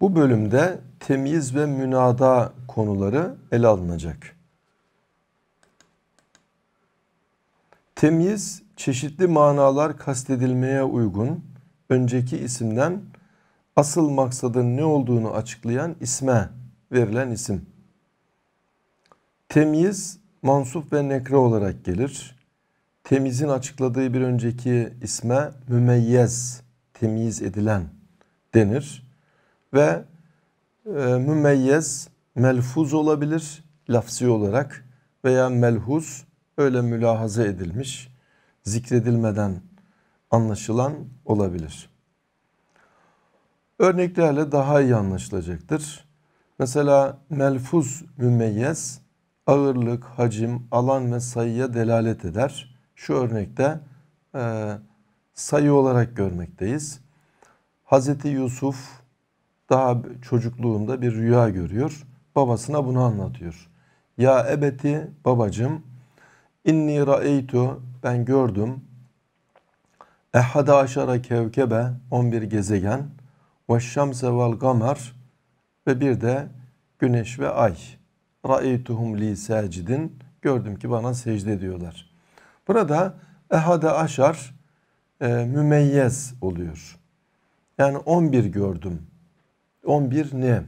Bu bölümde temyiz ve münâdâ konuları ele alınacak. Temyiz, çeşitli manalar kastedilmeye uygun önceki isimden asıl maksadın ne olduğunu açıklayan isme verilen isim. Temyiz mansup ve nekre olarak gelir. Temyizin açıkladığı bir önceki isme mümeyyez, temyiz edilen denir. Ve mümeyyez melfuz olabilir lafzi olarak veya melhuz öyle mülahaza edilmiş, zikredilmeden anlaşılan olabilir. Örneklerle daha iyi anlaşılacaktır. Mesela melfuz mümeyyez ağırlık, hacim, alan ve sayıya delalet eder. Şu örnekte sayı olarak görmekteyiz. Hazreti Yusuf daha çocukluğunda bir rüya görüyor. Babasına bunu anlatıyor. Ya ebeti, babacım, inni ra'eytu, ben gördüm, ehada aşara kevkebe, 11 gezegen, ve şemse vel gamer, ve bir de güneş ve ay, ra'eytuhum li sacidin, gördüm ki bana secde ediyorlar. Burada ehada aşar mümeyyez oluyor. Yani 11 gördüm. 11 ne?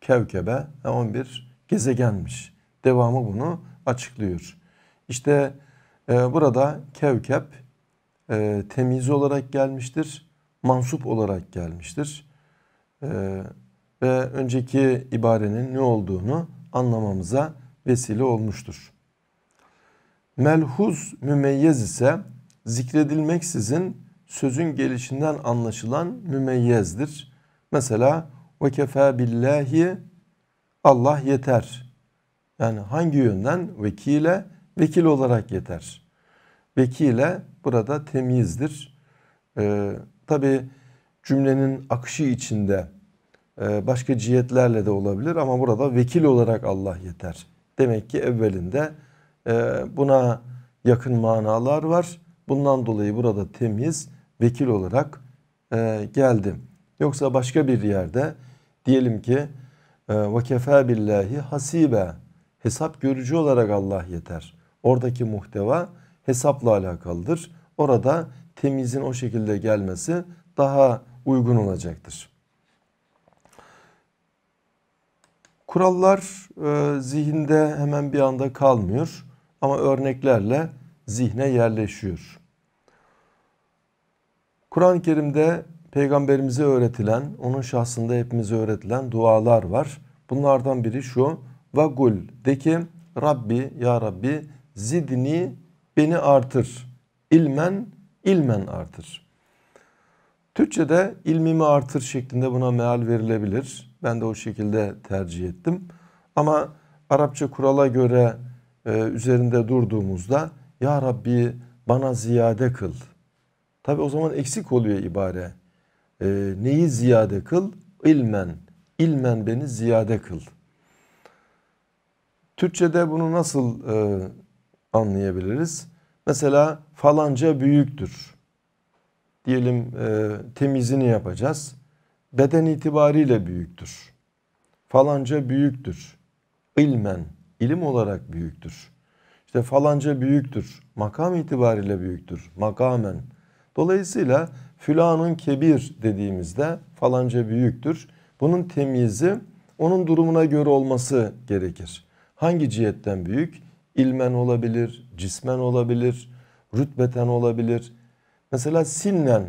Kevkebe, 11 gezegenmiş. Devamı bunu açıklıyor. İşte burada kevkep temyiz olarak gelmiştir. Mansup olarak gelmiştir. Ve önceki ibarenin ne olduğunu anlamamıza vesile olmuştur. Melhuz mümeyyez ise zikredilmeksizin sözün gelişinden anlaşılan mümeyyezdir. Mesela ve kefâ billahi, Allah yeter. Yani hangi yönden? Vekile, vekil olarak yeter. Vekile burada temyizdir. Tabi cümlenin akışı içinde başka cihetlerle de olabilir ama burada vekil olarak Allah yeter. Demek ki evvelinde buna yakın manalar var. Bundan dolayı burada temyiz vekil olarak geldi. Yoksa başka bir yerde diyelim ki وَكَفَى بِاللّٰهِ hasibe, hesap görücü olarak Allah yeter. Oradaki muhteva hesapla alakalıdır. Orada temyizin o şekilde gelmesi daha uygun olacaktır. Kurallar zihinde hemen bir anda kalmıyor ama örneklerle zihne yerleşiyor. Kur'an-ı Kerim'de Peygamberimize öğretilen, onun şahsında hepimize öğretilen dualar var. Bunlardan biri şu: Vagul, de ki Rabbi, ya Rabbi, zidni, beni artır. İlmen, ilmen artır. Türkçe'de ilmimi artır şeklinde buna meal verilebilir. Ben de o şekilde tercih ettim. Ama Arapça kurala göre üzerinde durduğumuzda ya Rabbi bana ziyade kıl. Tabi o zaman eksik oluyor ibare. Neyi ziyade kıl? İlmen. İlmen beni ziyade kıl. Türkçe'de bunu nasıl anlayabiliriz? Mesela falanca büyüktür. Diyelim temyizini yapacağız. Beden itibariyle büyüktür. Falanca büyüktür. İlmen, ilim olarak büyüktür. İşte falanca büyüktür. Makam itibariyle büyüktür. Makamen. Dolayısıyla fülanın kebir dediğimizde falanca büyüktür. Bunun temyizi onun durumuna göre olması gerekir. Hangi cihetten büyük? İlmen olabilir, cismen olabilir, rütbeten olabilir. Mesela sinnen,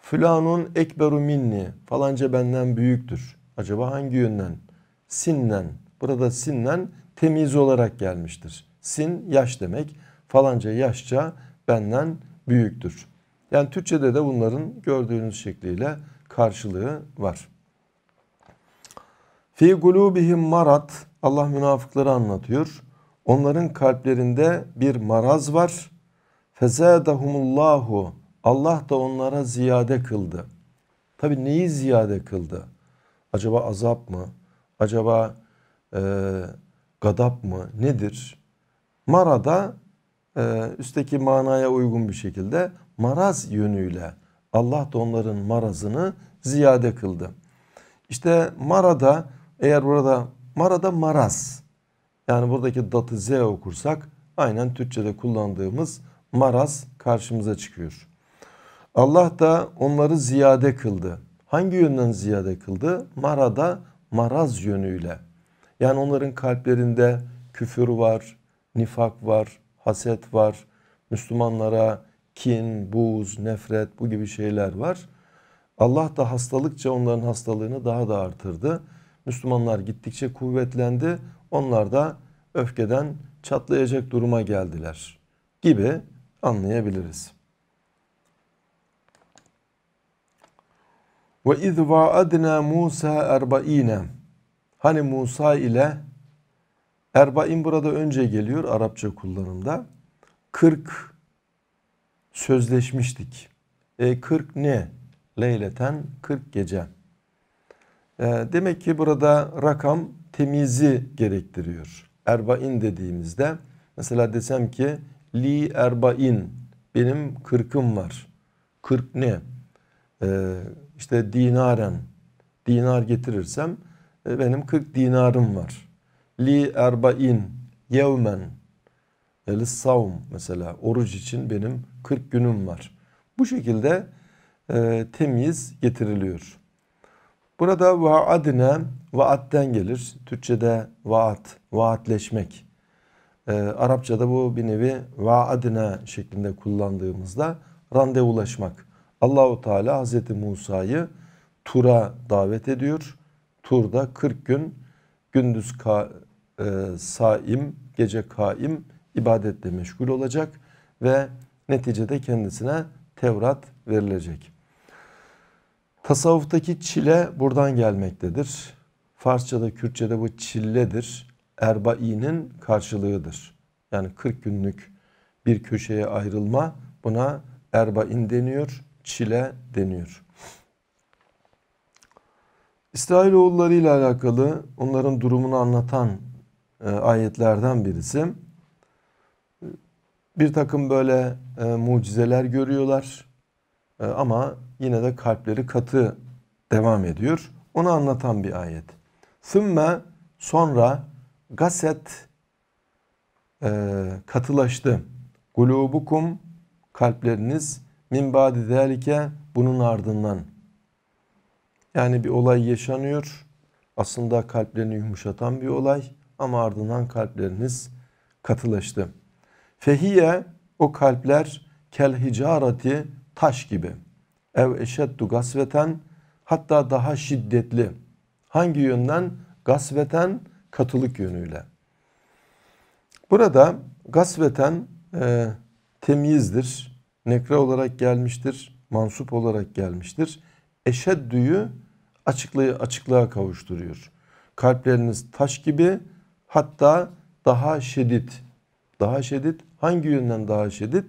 fülanun ekberu minni, falanca benden büyüktür. Acaba hangi yönden? Sinnen. Burada sinnen temyiz olarak gelmiştir. Sin yaş demek. Falanca yaşça benden büyüktür. Yani Türkçe'de de bunların gördüğünüz şekliyle karşılığı var. Fi gulubihim marad, Allah münafıkları anlatıyor. Onların kalplerinde bir maraz var. Fezâdahumullahu, Allah da onlara ziyade kıldı. Tabi neyi ziyade kıldı? Acaba azap mı? Acaba gadap mı? Nedir? Marada üstteki manaya uygun bir şekilde maraz yönüyle Allah da onların marazını ziyade kıldı. İşte marada, eğer burada marada maraz, yani buradaki datı z okursak aynen Türkçe'de kullandığımız maraz karşımıza çıkıyor. Allah da onları ziyade kıldı. Hangi yönden ziyade kıldı? Marada maraz yönüyle. Yani onların kalplerinde küfür var, nifak var, haset var, Müslümanlara kin, buğz, nefret bu gibi şeyler var. Allah da hastalıkça onların hastalığını daha da artırdı. Müslümanlar gittikçe kuvvetlendi. Onlar da öfkeden çatlayacak duruma geldiler gibi anlayabiliriz. Ve iz vaadna Musa 40. Hani Musa ile, erbain burada önce geliyor Arapça kullanımda. 40 sözleşmiştik. 40 ne? Leyleten 40 gece. Demek ki burada rakam temyizi gerektiriyor. Erbain dediğimizde mesela desem ki li erbain, benim 40'ım var. 40 ne? İşte dinaren, dinar getirirsem benim 40 dinarım var. Li erbain yevmen li savm, mesela oruç için benim 40 günüm var. Bu şekilde temyiz getiriliyor. Burada vaadine, vaatten gelir. Türkçe'de vaat, vaatleşmek. Arapça'da bu bir nevi vaadine şeklinde kullandığımızda randevulaşmak. Allah-u Teala Hazreti Musa'yı Tur'a davet ediyor. Tur'da 40 gün gündüz saim, gece kaim ibadetle meşgul olacak ve neticede kendisine Tevrat verilecek. Tasavvuftaki çile buradan gelmektedir. Farsça'da, Kürtçe'de bu çilledir. Erbain'in karşılığıdır. Yani 40 günlük bir köşeye ayrılma, buna erbain deniyor, çile deniyor. İsrailoğulları ile alakalı onların durumunu anlatan ayetlerden birisi. Bir takım böyle mucizeler görüyorlar ama yine de kalpleri katı devam ediyor. Onu anlatan bir ayet. Sümme, sonra gaset, katılaştı. Gulubukum, kalpleriniz, min ba'di zalike, bunun ardından. Yani bir olay yaşanıyor. Aslında kalplerini yumuşatan bir olay ama ardından kalpleriniz katılaştı. Fehiye, o kalpler, kel hicareti, taş gibi. Ev eşeddu gasveten, hatta daha şiddetli. Hangi yönden? Gasveten, katılık yönüyle. Burada gasveten temyizdir. Nekre olarak gelmiştir. Mansup olarak gelmiştir. Eşeddü'yü açıklığa kavuşturuyor. Kalpleriniz taş gibi, hatta daha şiddet. Daha şiddet. Hangi yönden daha şiddet?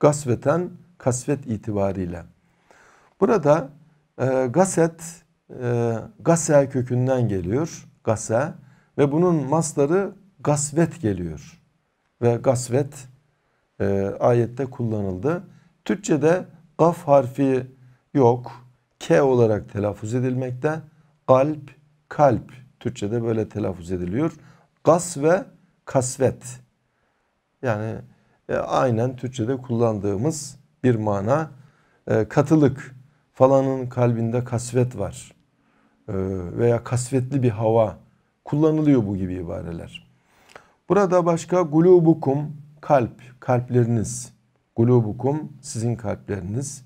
Gasveten, kasvet itibariyle. Burada gaset, gase kökünden geliyor. Gase ve bunun masları gasvet geliyor. Ve gasvet ayette kullanıldı. Türkçe'de gaf harfi yok. K olarak telaffuz edilmekte. Kalp, kalp. Türkçe'de böyle telaffuz ediliyor. Gas ve kasvet. Yani aynen Türkçe'de kullandığımız bir mana. Katılık. Falanın kalbinde kasvet var veya kasvetli bir hava, kullanılıyor bu gibi ibareler. Burada başka gulubukum, kalp, kalpleriniz, gulubukum, sizin kalpleriniz,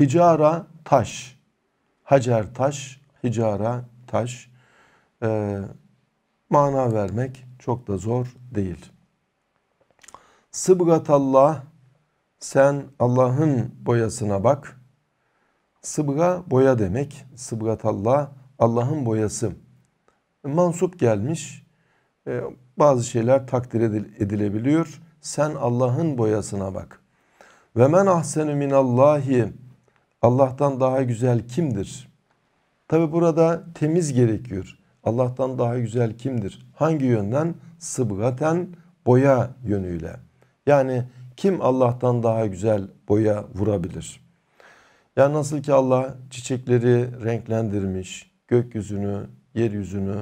hicara, taş, hacer taş, hicara taş, mana vermek çok da zor değil. Sıbgatallah, sen Allah'ın boyasına bak. Sıbga boya demek. Sıbgatallah, Allah'ın boyası. Mansup gelmiş. Bazı şeyler takdir edilebiliyor. Sen Allah'ın boyasına bak. Ve men ahsenü minallahi, Allah'tan daha güzel kimdir? Tabi burada temiz gerekiyor. Allah'tan daha güzel kimdir? Hangi yönden? Sıbgaten, boya yönüyle. Yani kim Allah'tan daha güzel boya vurabilir? Yani nasıl ki Allah çiçekleri renklendirmiş, gökyüzünü, yeryüzünü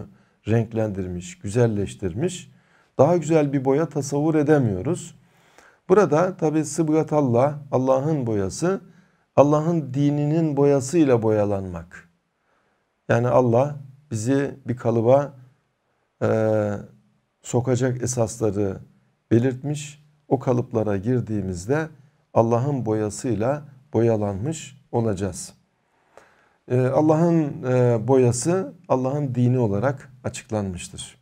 renklendirmiş, güzelleştirmiş. Daha güzel bir boya tasavvur edemiyoruz. Burada tabi sıbgatallah, Allah'ın boyası, Allah'ın dininin boyasıyla boyalanmak. Yani Allah bizi bir kalıba sokacak esasları belirtmiş. O kalıplara girdiğimizde Allah'ın boyasıyla boyalanmış olacağız. Allah'ın boyası Allah'ın dini olarak açıklanmıştır.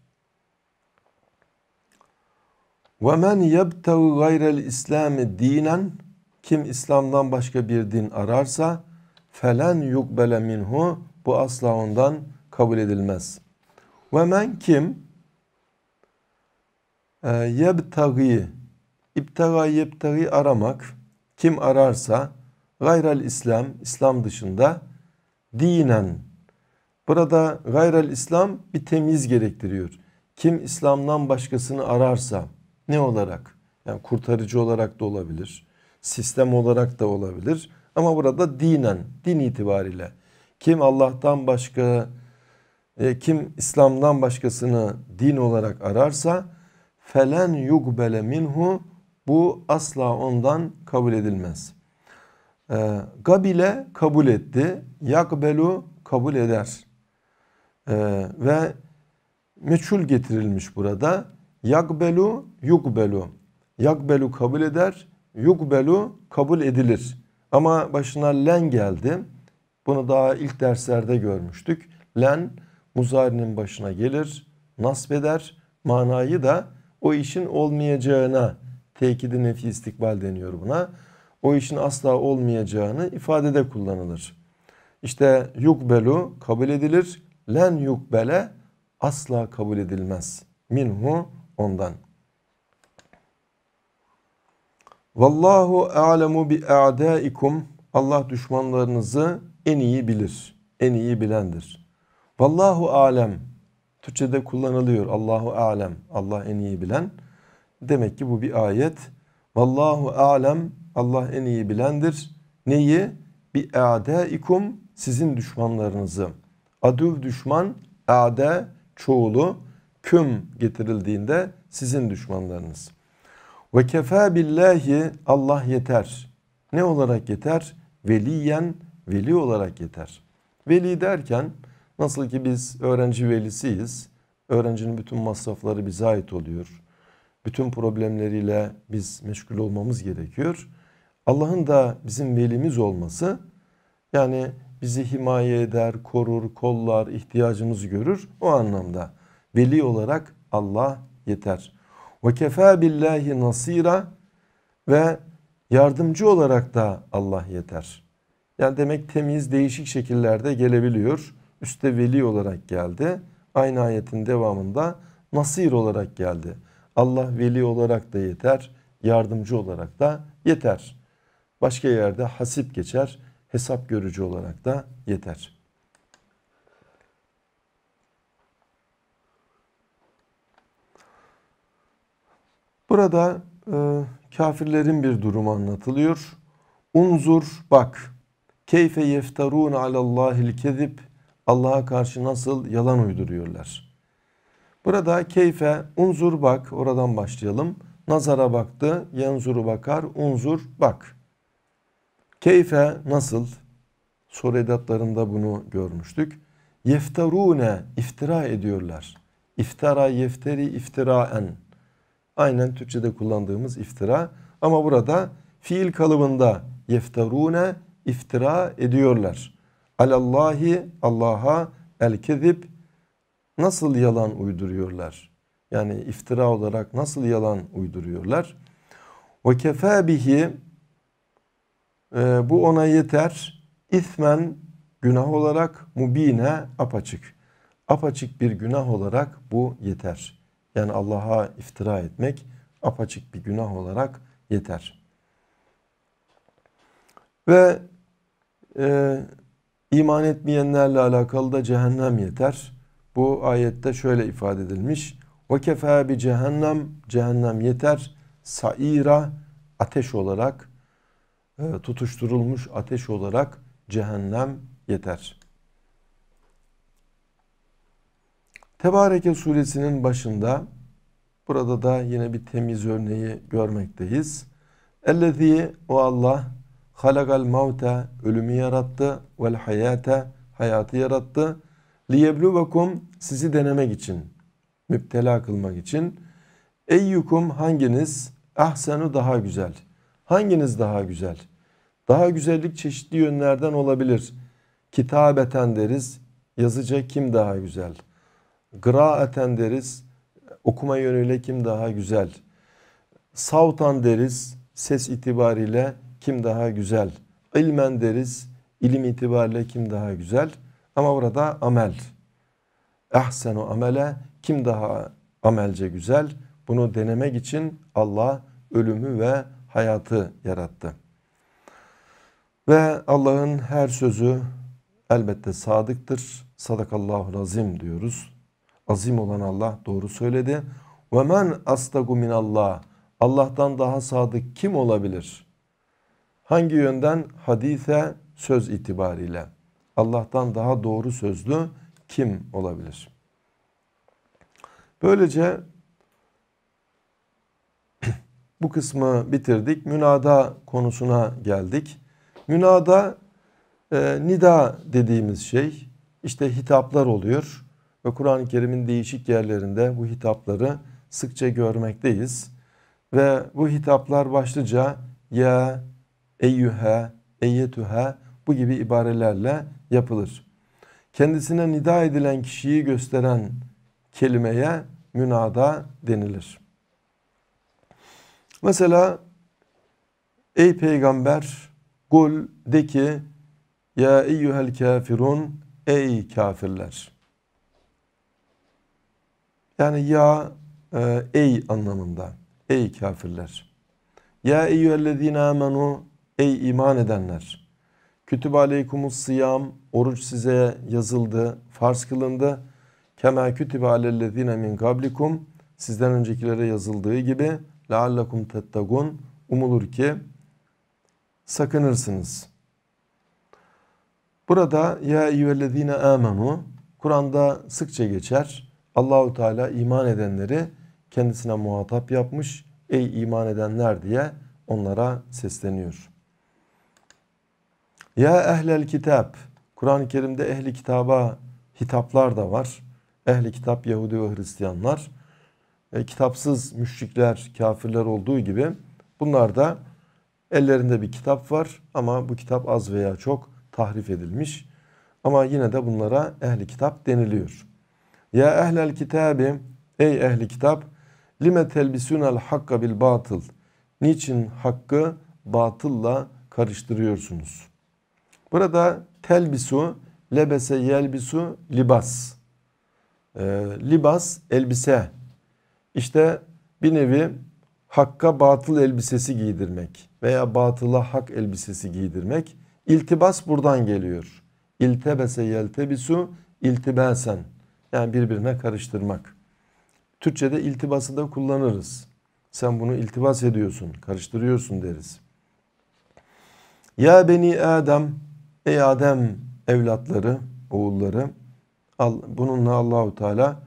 وَمَنْ يَبْتَغِ غَيْرَ الْاِسْلَامِ دِينًا Kim İslam'dan başka bir din ararsa فَلَنْ يُقْبَلَ مِنْهُ Bu asla ondan kabul edilmez. وَمَنْ kim يَبْتَغِ İbtagâ yebtagî aramak, kim ararsa gayrel İslam, İslam dışında dinen. Burada gayrel İslam bir temyiz gerektiriyor. Kim İslam'dan başkasını ararsa ne olarak? Yani kurtarıcı olarak da olabilir, sistem olarak da olabilir. Ama burada dinen, din itibariyle. Kim Allah'tan başka, kim İslam'dan başkasını din olarak ararsa felen yugbele minhu Bu asla ondan kabul edilmez. Gabile kabul etti. Yakbelu kabul eder. Ve meçhul getirilmiş burada. Yakbelu yukbelu. Yakbelu kabul eder. Yukbelu kabul edilir. Ama başına len geldi. Bunu daha ilk derslerde görmüştük. Len muzarinin başına gelir. Nasb eder. Manayı da o işin olmayacağına Tekid-i nefi istikbal deniyor buna. O işin asla olmayacağını ifadede kullanılır. İşte yukbelu kabul edilir. Len yukbele asla kabul edilmez. Minhu ondan. Vallahu a'lemu bi a'daikum. Allah düşmanlarınızı en iyi bilir. En iyi bilendir. Vallahu alem. Türkçe'de kullanılıyor. Allahu alem. Allah en iyi bilen. Demek ki bu bir ayet. Vallahu alem Allah en iyi bilendir. Neyi? Bi a'daikum sizin düşmanlarınızı. Aduv düşman, a'da çoğulu, küm getirildiğinde sizin düşmanlarınız. Ve kefa billahi Allah yeter. Ne olarak yeter? Veliyen veli olarak yeter. Veli derken nasıl ki biz öğrenci velisiyiz. Öğrencinin bütün masrafları bize ait oluyor. Bütün problemleriyle biz meşgul olmamız gerekiyor. Allah'ın da bizim velimiz olması yani bizi himaye eder, korur, kollar, ihtiyacımızı görür. O anlamda veli olarak Allah yeter. وَكَفَى بِاللّٰهِ نَصِيرًا Ve yardımcı olarak da Allah yeter. Yani demek temyiz değişik şekillerde gelebiliyor. Üste veli olarak geldi. Aynı ayetin devamında nasir olarak geldi. Allah veli olarak da yeter, yardımcı olarak da yeter. Başka yerde hasip geçer, hesap görücü olarak da yeter. Burada kafirlerin bir durumu anlatılıyor. Unzur bak, keyfe yeftarun alallahil kezib, Allah'a karşı nasıl yalan uyduruyorlar. Burada keyfe, unzur bak, oradan başlayalım. Nazara baktı, yanzuru bakar, unzur bak. Keyfe nasıl? Soru edatlarında bunu görmüştük. Yefterune, iftira ediyorlar. İftara, yefteri, iftiraen. Aynen Türkçe'de kullandığımız iftira. Ama burada fiil kalıbında yefterune, iftira ediyorlar. Alallahi, Allah'a, el-kezib, Nasıl yalan uyduruyorlar? Yani iftira olarak nasıl yalan uyduruyorlar? وَكَفَى بِهِ Bu ona yeter. İthmen günah olarak mubine apaçık. Apaçık bir günah olarak bu yeter. Yani Allah'a iftira etmek apaçık bir günah olarak yeter. Ve iman etmeyenlerle alakalı da cehennem yeter. Bu ayette şöyle ifade edilmiş. وَكَفَى بِجَهَنَّمْ Cehennem yeter. Saira ateş olarak tutuşturulmuş ateş olarak cehennem yeter. Tebareke suresinin başında, burada da yine bir temyiz örneği görmekteyiz. Ellezî, o Allah, halakal mevte, ölümü yarattı, vel hayate, hayatı yarattı, liyebluvekum, sizi denemek için, müptela kılmak için, eyyukum, hanginiz, ahsenu, daha güzel, hanginiz daha güzel? Daha güzellik çeşitli yönlerden olabilir. Kitabeten deriz, yazıca kim daha güzel? Kıraaten deriz, okuma yönüyle kim daha güzel? Savtan deriz, ses itibariyle kim daha güzel? İlmen deriz, ilim itibariyle kim daha güzel? Ama burada amel. Ahsenu amele, kim daha amelce güzel? Bunu denemek için Allah ölümü ve hayatı yarattı. Ve Allah'ın her sözü elbette sadıktır. Sadakallahu azim diyoruz. Azim olan Allah doğru söyledi. Ve men astagu minallah. Allah'tan daha sadık kim olabilir? Hangi yönden? Hadise, söz itibariyle. Allah'tan daha doğru sözlü kim olabilir? Böylece bu kısmı bitirdik. Münâdâ konusuna geldik. Münâdâ, nida dediğimiz şey, işte hitaplar oluyor ve Kur'an-ı Kerim'in değişik yerlerinde bu hitapları sıkça görmekteyiz. Ve bu hitaplar başlıca ya, eyyühe, eyyetühe, bu gibi ibarelerle yapılır. Kendisine nida edilen kişiyi gösteren kelimeye münada denilir. Mesela ey peygamber, kul, de ki, ya eyyuhel kafirun, ey kafirler. Yani ya, ey anlamında, ey kafirler. Ya eyyühellezine amenu, ey iman edenler. Kütübe aleykumus sıyam, oruç size yazıldı, farz kılındı. Kema kütübe alellezine min kablikum, sizden öncekilere yazıldığı gibi. Leallekum tettagun, umulur ki sakınırsınız. Burada ya eyyühellezine amenu Kur'an'da sıkça geçer. Allahu Teala iman edenleri kendisine muhatap yapmış. Ey iman edenler diye onlara sesleniyor. Ya ehlel kitap, Kur'an-ı Kerim'de ehli kitaba hitaplar da var. Ehli kitap Yahudi ve Hristiyanlar. Kitapsız müşrikler, kafirler olduğu gibi bunlar da ellerinde bir kitap var ama bu kitap az veya çok tahrif edilmiş. Ama yine de bunlara ehli kitap deniliyor. Ya ehlel kitabi, ey ehli kitap, lime telbisunel hakka bil batıl, niçin hakkı batılla karıştırıyorsunuz? Burada telbisu, lebese yelbisu, libas. Libas, elbise. İşte bir nevi hakka batıl elbisesi giydirmek veya batıla hak elbisesi giydirmek. İltibas buradan geliyor. İltebese yeltebisu, iltibasen. Yani birbirine karıştırmak. Türkçe'de iltibası da kullanırız. Sen bunu iltibas ediyorsun, karıştırıyorsun deriz. Ya beni Adem, ey Adem evlatları, oğulları. Bununla Allahu Teala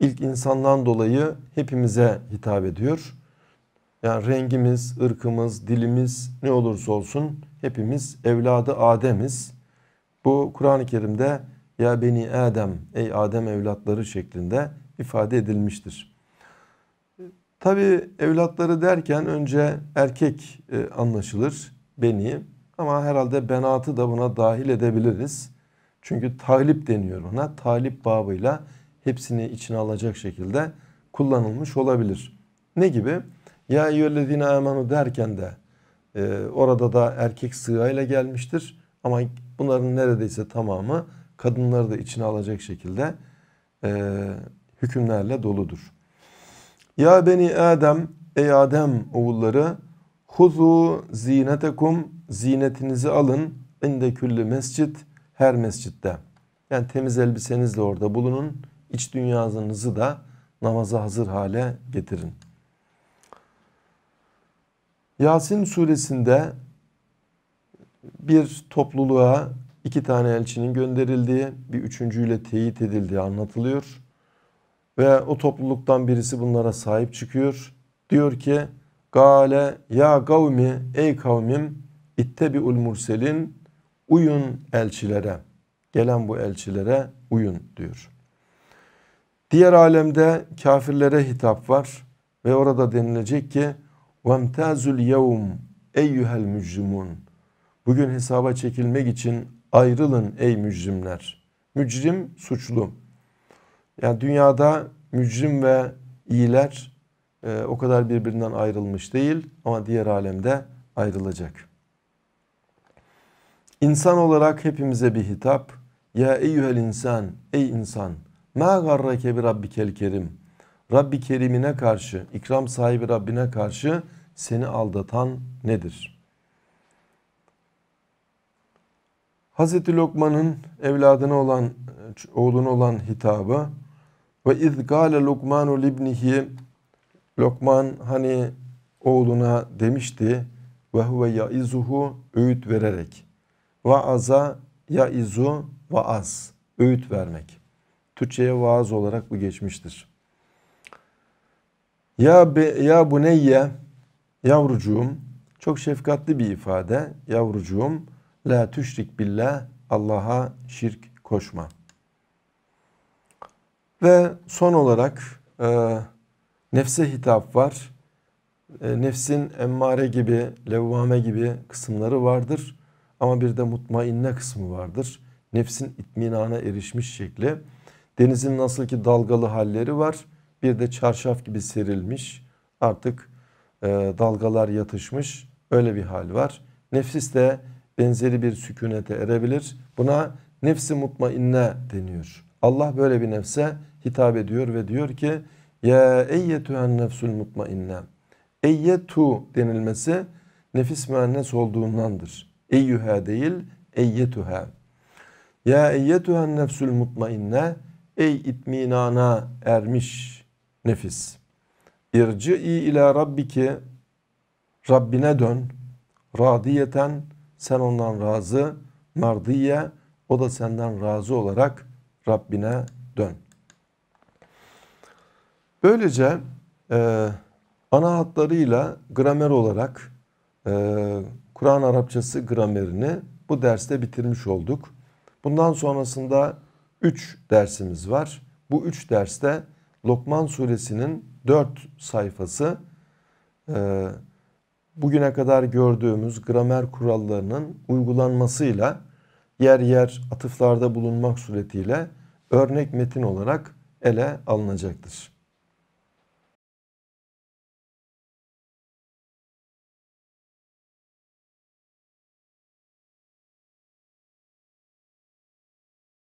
İlk insandan dolayı hepimize hitap ediyor. Yani rengimiz, ırkımız, dilimiz ne olursa olsun hepimiz evladı Adem'iz. Bu Kur'an-ı Kerim'de ya beni Adem, ey Adem evlatları şeklinde ifade edilmiştir. Tabi evlatları derken önce erkek anlaşılır, beni, ama herhalde benatı da buna dahil edebiliriz. Çünkü talip deniyor ona, talip babıyla hepsini içine alacak şekilde kullanılmış olabilir. Ne gibi? Ya eyyühellezine amenu derken de orada da erkek sığayla gelmiştir. Ama bunların neredeyse tamamı kadınları da içine alacak şekilde hükümlerle doludur. Ya beni Adem, ey Adem oğulları, huzu zinetekum, zinetinizi alın, inde külli mescid, her mescitte. Yani temiz elbisenizle orada bulunun. İç dünyanızı da namaza hazır hale getirin. Yasin suresinde bir topluluğa 2 tane elçinin gönderildiği, bir 3.'üyle teyit edildiği anlatılıyor. Ve o topluluktan birisi bunlara sahip çıkıyor. Diyor ki Gale ya kavmi, ey kavmim, ittebi'ul murselin, uyun elçilere, gelen bu elçilere uyun diyor. Diğer alemde kafirlere hitap var ve orada denilecek ki وَمْتَازُ الْيَوْمُ اَيُّهَا الْمُجْرِمُونَ, bugün hesaba çekilmek için ayrılın ey mücrimler. Mücrim suçlu. Yani dünyada mücrim ve iyiler o kadar birbirinden ayrılmış değil ama diğer alemde ayrılacak. İnsan olarak hepimize bir hitap. Ya eyyühel insan, ey insan, ma garrake bi rabbikel kerim, Rabbi kerimine karşı, ikram sahibi Rabbine karşı seni aldatan nedir? Hz. Lokman'ın evladına olan, oğluna olan hitabı ve iz gâle Lokmanu libnihi, Lokman hani oğluna demişti ve huve yaizuhu, öğüt vererek, vaaza yaizu, vaaz, öğüt vermek. Türkçeye vaaz olarak bu geçmiştir. Ya buneyye, yavrucuğum, çok şefkatli bir ifade, yavrucuğum, la tüşrik billah, Allah'a şirk koşma. Ve son olarak nefse hitap var. Nefsin emmare gibi, levvame gibi kısımları vardır. Ama bir de mutmainne kısmı vardır. Nefsin itminana erişmiş şekli. Denizin nasıl ki dalgalı halleri var. Bir de çarşaf gibi serilmiş. Artık dalgalar yatışmış. Öyle bir hal var. Nefis de benzeri bir sükunete erebilir. Buna nefsi mutmainne deniyor. Allah böyle bir nefse hitap ediyor ve diyor ki ya eyyetühen nefsül mutmainne. Eyyetu denilmesi nefis müennes olduğundandır. Eyyühe değil, eyyetühe. Ya eyyetühen nefsül mutmainne, ey itminana ermiş nefis. İrci'i ila rabbiki, Rabbine dön. Radiyeten, sen ondan razı. Mardiye, o da senden razı olarak Rabbine dön. Böylece ana hatlarıyla gramer olarak Kur'an Arapçası gramerini bu derste bitirmiş olduk. Bundan sonrasında 3 dersimiz var. Bu 3 derste Lokman suresinin 4 sayfası bugüne kadar gördüğümüz gramer kurallarının uygulanmasıyla yer yer atıflarda bulunmak suretiyle örnek metin olarak ele alınacaktır.